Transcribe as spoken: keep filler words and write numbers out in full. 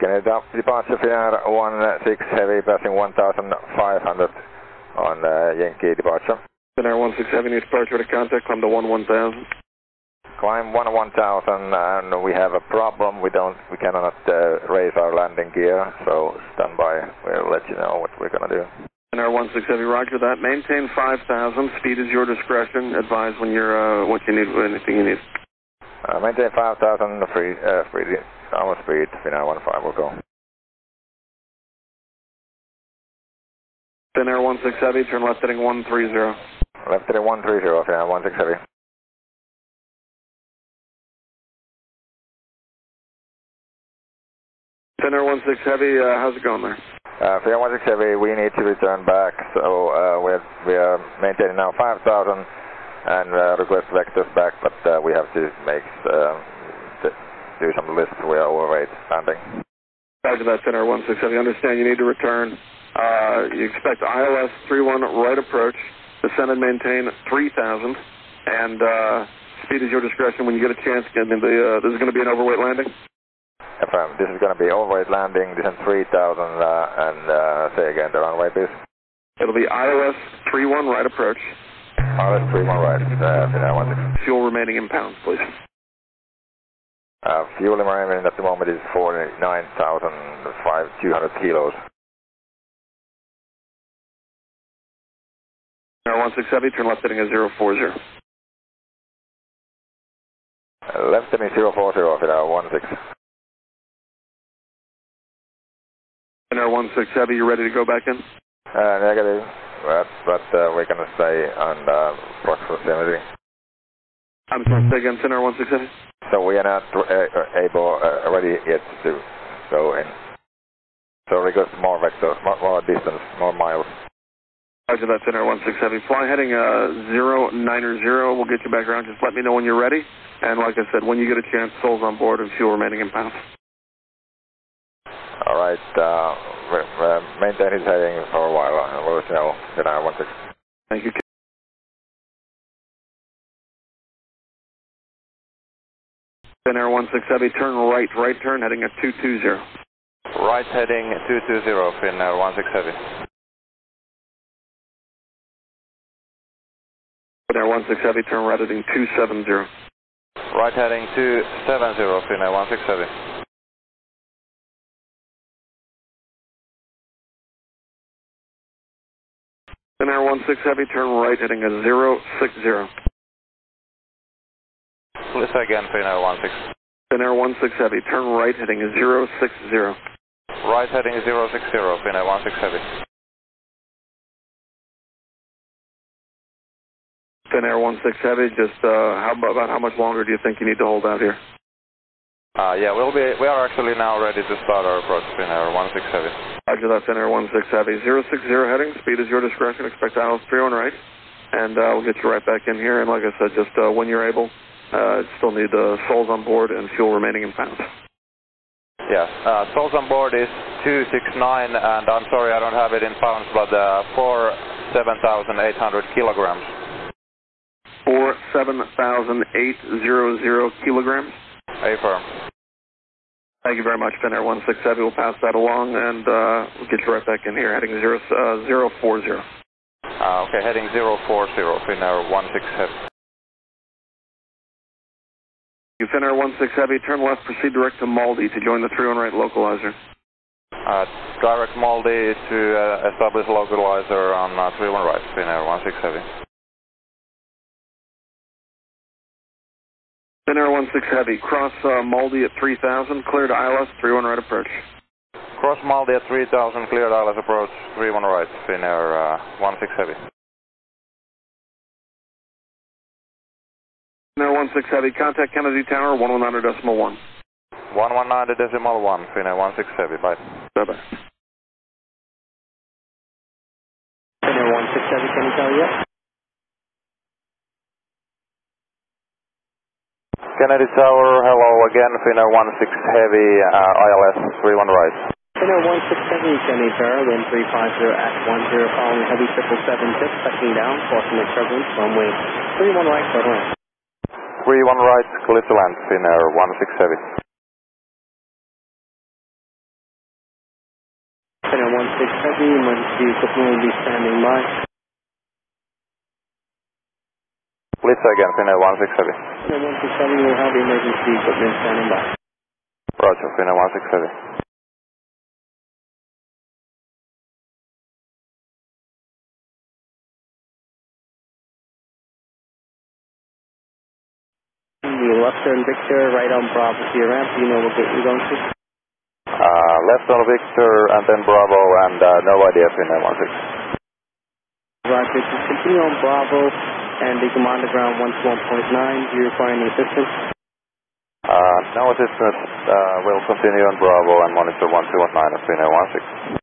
Canada departure Finnair one six Heavy, passing one thousand five hundred on uh, Yankee departure. Finnair one six Heavy, new departure to contact, climb to one one thousand. Climb one one thousand, and we have a problem. We don't, we cannot uh, raise our landing gear, so stand by. We'll let you know what we're gonna do. Finnair one six Heavy, roger that. Maintain five thousand. Speed is your discretion. Advise when you're uh, what you need, anything you need. Uh, maintain five thousand. Free, uh, free our speed. Finnair one five will go. Finnair one six Heavy, turn left heading one three zero. Left heading one three zero. Finnair one six Heavy. Finnair one six Heavy, uh, how's it going there? Uh, Finnair one six Heavy, we need to return back, so uh, we're, we are maintaining now five thousand and uh, request vectors back, but uh, we have to make uh, to do some lists. We are overweight landing. Back to that Finnair one six Heavy, understand you need to return. Uh, you expect I L S three one right approach, descend and maintain three thousand, and uh, speed is your discretion when you get a chance. I mean, the, uh, this is going to be an overweight landing? F M, this is going to be overweight landing, descend three thousand, uh, and uh, say again the runway, please. It'll be I L S three one right approach. I L S three one right, uh, Finnair one six. Fuel remaining in pounds, please. Uh, fuel remaining at the moment is forty-nine thousand two hundred kilos. Finnair one six Heavy, turn left heading at zero four zero. Uh, left heading zero four zero, Finnair one six. Finnair one six Heavy, you ready to go back in? Uh, negative, but, but uh, we're going to stay on uh, proximity. I'm sorry, say again, Finnair one six Heavy? So we are not uh, able, uh, ready yet to go in. So request more vectors, more, more distance, more miles. Roger that, Finnair one six Heavy. Fly heading uh, zero nine zero, we'll get you back around. Just let me know when you're ready. And like I said, when you get a chance, souls on board and fuel remaining in pounds. All right, uh, uh, maintain his heading for a while, and we'll let you know that I want to. Thank you. Finnair one six Heavy, turn right, right turn, heading at two two zero. Right heading two two zero, Finnair one six Heavy. Finnair one six Heavy, turn right heading two seven zero. Right heading two seven zero, Finnair one six Heavy. Finnair one six Heavy, turn right, heading a zero six zero. Please again, Finnair one six. Finnair one six Heavy, turn right, heading a zero six zero. Right heading zero six zero, Finnair one six Heavy. Finnair one six Heavy, just uh, how about how much longer do you think you need to hold out here? Uh, yeah, we'll be, we are actually now ready to start our approach, Finnair one six Heavy. Roger that, Finnair one six Heavy. zero six zero heading, speed is your discretion. Expect I L S three one right, and uh, we'll get you right back in here. And like I said, just uh, when you're able, uh, still need uh, souls on board and fuel remaining in pounds. Yes, uh, souls on board is two six nine, and I'm sorry I don't have it in pounds, but uh, forty-seven thousand eight hundred kilograms. forty-seven thousand eight hundred kilograms? Affirm. Thank you very much, Finnair one six Heavy. We'll pass that along, and uh, we'll get you right back in here, heading zero, uh, zero four zero. Uh, okay, heading zero four zero, Finnair one six Heavy. Finnair one six Heavy, turn left, proceed direct to MALDI to join the three one right localizer. Uh, direct MALDI to uh, establish localizer on uh, three one right, Finnair one six Heavy. Finnair one six Heavy, cross uh, MALDI at three thousand, cleared I L S, three one right approach. Cross MALDI at three thousand, cleared I L S approach, three one right, Finnair uh, one six Heavy. Finnair one six Heavy, contact Kennedy Tower, one one nine point one. one one nine point one, Finnair one six Heavy, bye. Bye-bye. Finnair one six Heavy, Kennedy Tower, yeah. Kennedy Tower, hello again, Finnair one six Heavy, uh, I L S three one right. Finnair one six Heavy, Kennedy Tower, wind three five zero at one zero, following heavy triple seven six, touching down, forcing a turbulence, runway three one right, clear to land. three one right, clear to land, Finnair one six Heavy. MALDI, will be standing by. Please again, Finnair one six seven. Finnair one six seven will have emergency equipment standing by. Roger, Finnair one six seven. The left turn Victor, right on Bravo Sierra ramp, do you know what gate you're going to? Uh, left on Victor and then Bravo and uh, no idea Finnair one six. Roger, just continue on Bravo and the command to ground one two one point nine, do you require any assistance? Uh, no assistance, uh, we'll continue on Bravo and monitor one two one nine of Finnair one six.